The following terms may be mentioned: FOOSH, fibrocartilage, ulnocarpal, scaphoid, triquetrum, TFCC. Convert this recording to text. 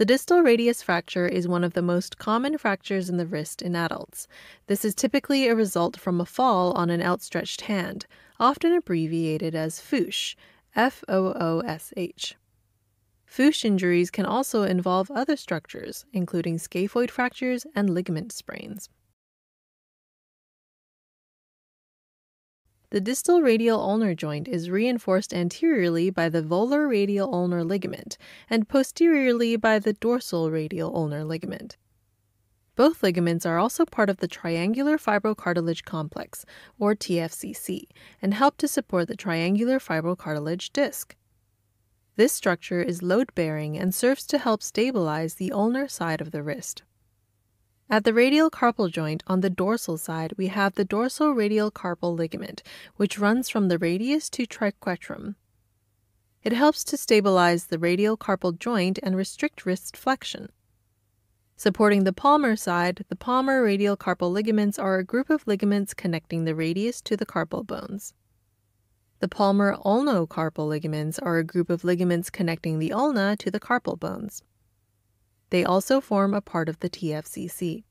The distal radius fracture is one of the most common fractures in the wrist in adults. This is typically a result from a fall on an outstretched hand, often abbreviated as FOOSH, F-O-O-S-H. FOOSH injuries can also involve other structures, including scaphoid fractures and ligament sprains. The distal radial ulnar joint is reinforced anteriorly by the volar radial ulnar ligament and posteriorly by the dorsal radial ulnar ligament. Both ligaments are also part of the triangular fibrocartilage complex, or TFCC, and help to support the triangular fibrocartilage disc. This structure is load-bearing and serves to help stabilize the ulnar side of the wrist. At the radial carpal joint on the dorsal side, we have the dorsal radial carpal ligament, which runs from the radius to triquetrum. It helps to stabilize the radial carpal joint and restrict wrist flexion. Supporting the palmar side, the palmar radial carpal ligaments are a group of ligaments connecting the radius to the carpal bones. The palmar ulnocarpal ligaments are a group of ligaments connecting the ulna to the carpal bones. They also form a part of the TFCC.